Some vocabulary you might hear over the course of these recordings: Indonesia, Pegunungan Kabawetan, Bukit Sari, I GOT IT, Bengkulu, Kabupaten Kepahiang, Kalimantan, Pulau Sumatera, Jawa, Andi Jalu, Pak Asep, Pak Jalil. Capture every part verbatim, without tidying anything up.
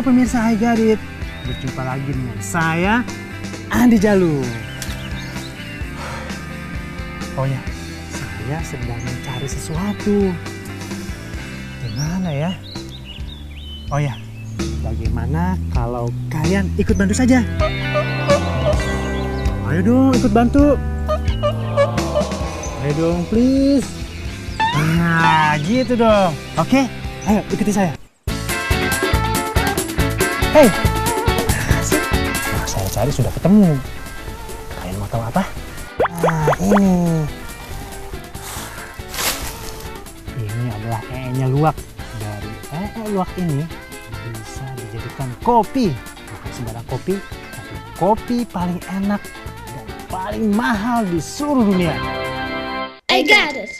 Halo pemirsa Hai Garit, berjumpa lagi dengan saya Andi Jalu. Oh ya, saya sedang mencari sesuatu. Gimana ya? Oh ya, bagaimana kalau kalian ikut bantu saja? Ayo dong ikut bantu. Ayo dong please. Nah gitu dong. Oke, ayo ikuti saya. Hei, nah, saya cari sudah ketemu. Kalian mau tahu apa? Nah, ini, ini adalah ee-nya luwak. Dari ee luwak ini bisa dijadikan kopi. Bukan sembarang kopi, tapi kopi paling enak dan paling mahal di seluruh dunia. I got it.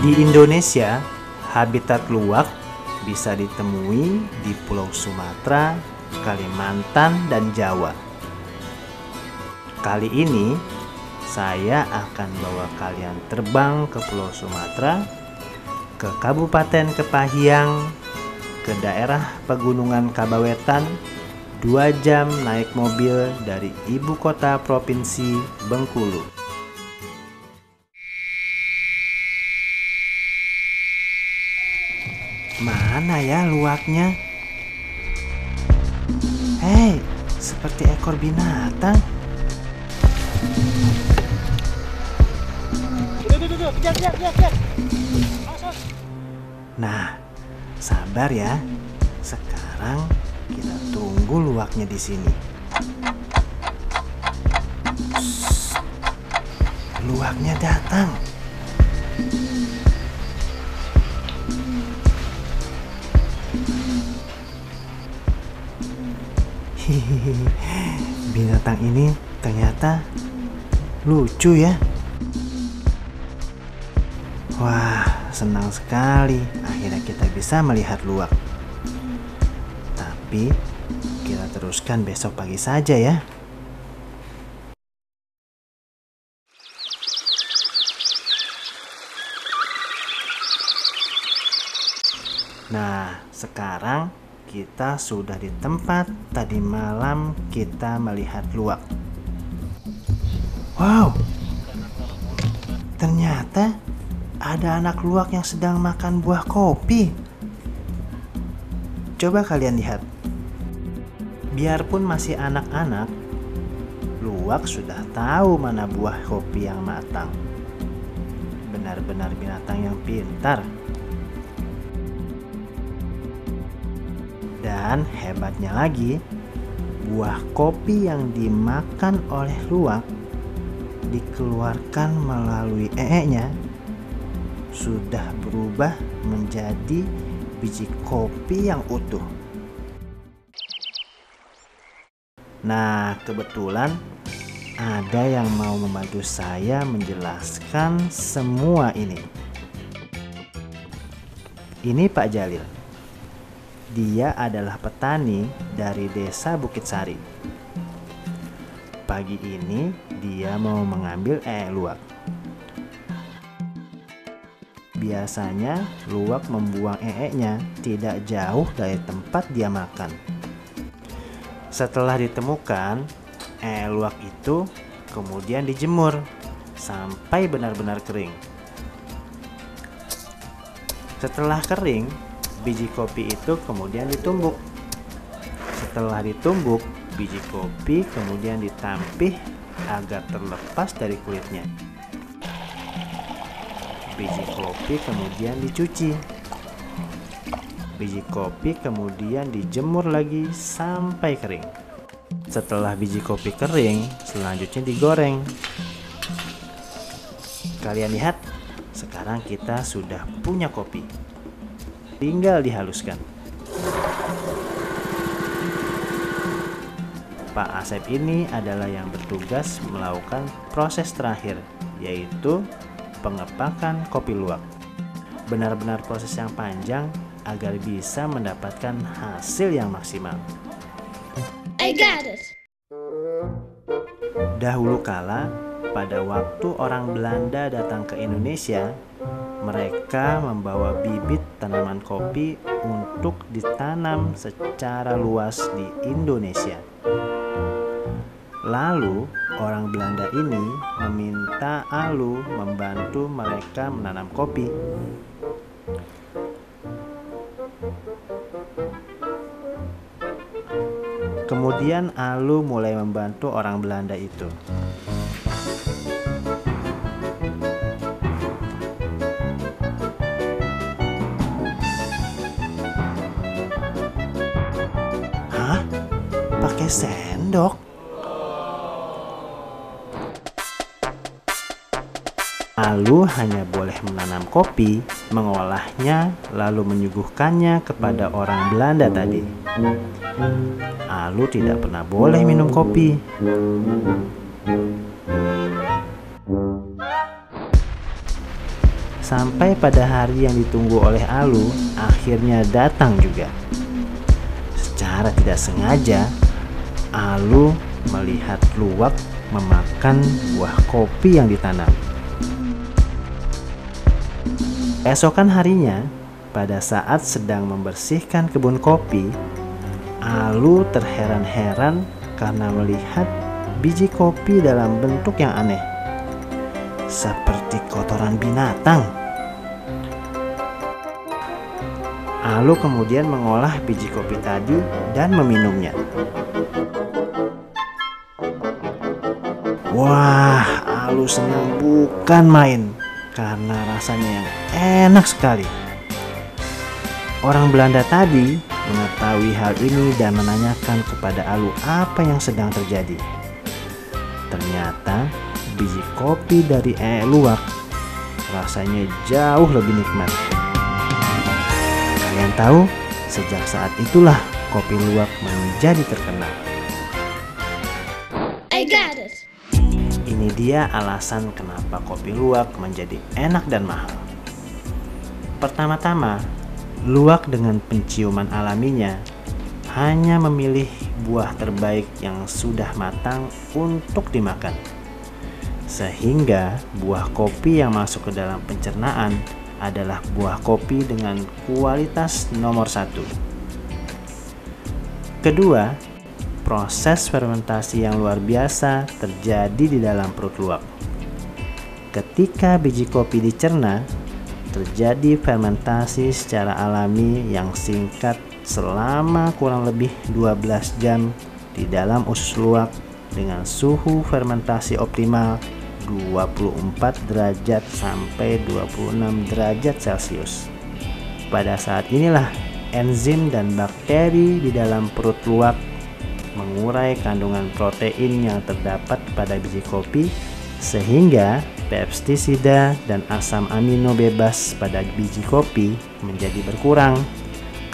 Di Indonesia, habitat luwak bisa ditemui di Pulau Sumatera, Kalimantan, dan Jawa. Kali ini saya akan bawa kalian terbang ke Pulau Sumatera, ke Kabupaten Kepahiang, ke daerah Pegunungan Kabawetan, dua jam naik mobil dari ibu kota provinsi Bengkulu. Mana ya luwaknya? Hei, seperti ekor binatang. Nah, sabar ya. Sekarang kita tunggu luwaknya di sini. Luwaknya datang. Binatang ini ternyata lucu ya. Wah, senang sekali akhirnya kita bisa melihat luwak. Tapi kita teruskan besok pagi saja ya. Nah, sekarang kita sudah di tempat tadi malam kita melihat luwak. Wow, ternyata ada anak luwak yang sedang makan buah kopi. Coba kalian lihat. Biarpun masih anak-anak, luwak sudah tahu mana buah kopi yang matang. Benar-benar binatang yang pintar. Dan hebatnya lagi, buah kopi yang dimakan oleh luwak dikeluarkan melalui ee-nya sudah berubah menjadi biji kopi yang utuh. Nah, kebetulan ada yang mau membantu saya menjelaskan semua ini. Ini Pak Jalil. Dia adalah petani dari desa Bukit Sari. Pagi ini dia mau mengambil ee luwak. Biasanya luwak membuang ee-nya tidak jauh dari tempat dia makan. Setelah ditemukan, ee luwak itu kemudian dijemur sampai benar-benar kering. Setelah kering, biji kopi itu kemudian ditumbuk. Setelah ditumbuk, biji kopi kemudian ditampih agar terlepas dari kulitnya. Biji kopi kemudian dicuci. Biji kopi kemudian dijemur lagi sampai kering. Setelah biji kopi kering, selanjutnya digoreng. Kalian lihat, sekarang kita sudah punya kopi. Tinggal dihaluskan. Pak Asep ini adalah yang bertugas melakukan proses terakhir, yaitu pengepakan kopi luwak. Benar-benar proses yang panjang agar bisa mendapatkan hasil yang maksimal. I got it. Dahulu kala, pada waktu orang Belanda datang ke Indonesia, Mereka membawa bibit tanaman kopi untuk ditanam secara luas di Indonesia. Lalu, orang Belanda ini meminta Alu membantu mereka menanam kopi. Kemudian Alu mulai membantu orang Belanda itu. Hah? Pakai sendok? Alu hanya boleh menanam kopi, mengolahnya, lalu menyuguhkannya kepada orang Belanda tadi. Alu tidak pernah boleh minum kopi. Sampai pada hari yang ditunggu oleh Alu, akhirnya datang juga. Secara tidak sengaja, Alu melihat Luwak memakan buah kopi yang ditanam. Esokan harinya, pada saat sedang membersihkan kebun kopi, Alu terheran-heran karena melihat biji kopi dalam bentuk yang aneh, seperti kotoran binatang. Alu kemudian mengolah biji kopi tadi dan meminumnya. Wah, Alu senang bukan main karena rasanya yang enak sekali. Orang Belanda tadi mengetahui hal ini dan menanyakan kepada Alu apa yang sedang terjadi. Ternyata biji kopi dari E. Luwak rasanya jauh lebih nikmat. Kalian tahu, sejak saat itulah kopi Luwak menjadi terkenal. I got it. Ini dia alasan kenapa kopi Luwak menjadi enak dan mahal. Pertama-tama, Luwak dengan penciuman alaminya hanya memilih buah terbaik yang sudah matang untuk dimakan. Sehingga buah kopi yang masuk ke dalam pencernaan adalah buah kopi dengan kualitas nomor satu. Kedua, proses fermentasi yang luar biasa terjadi di dalam perut Luwak. Ketika biji kopi dicerna, terjadi fermentasi secara alami yang singkat selama kurang lebih dua belas jam di dalam usus Luwak dengan suhu fermentasi optimal dua puluh empat derajat sampai dua puluh enam derajat Celcius. Pada saat inilah enzim dan bakteri di dalam perut Luwak mengurai kandungan protein yang terdapat pada biji kopi, sehingga pestisida dan asam amino bebas pada biji kopi menjadi berkurang.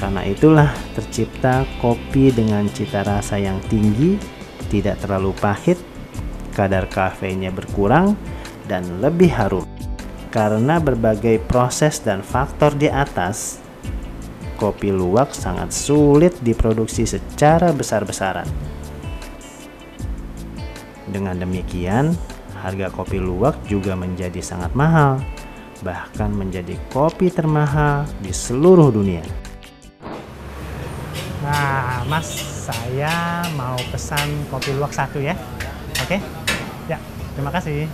Karena itulah tercipta kopi dengan cita rasa yang tinggi, tidak terlalu pahit, kadar kafeinnya berkurang, dan lebih harum. Karena berbagai proses dan faktor di atas, kopi Luwak sangat sulit diproduksi secara besar-besaran. Dengan demikian, harga kopi Luwak juga menjadi sangat mahal, bahkan menjadi kopi termahal di seluruh dunia. Nah, Mas, saya mau pesan kopi Luwak satu ya. Oke? Ya, terima kasih.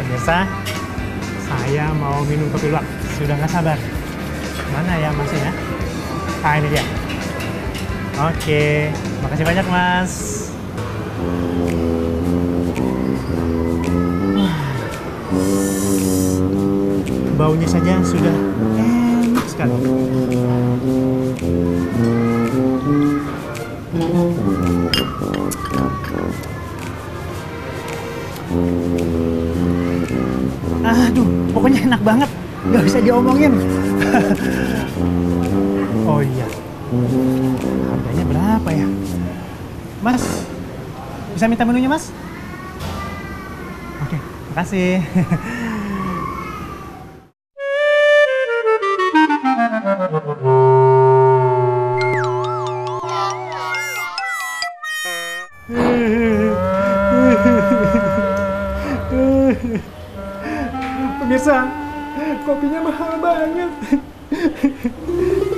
Pemirsa, saya mau minum kopi Luwak. Sudah nggak sabar. Mana ya Masnya? Ah, ini dia. Oke, makasih banyak Mas. Baunya saja sudah enak sekali. Aduh, pokoknya enak banget, nggak bisa diomongin. Oh iya, harganya berapa ya? Mas, bisa minta menunya Mas? Oke, makasih. biasa. Kopinya mahal banget.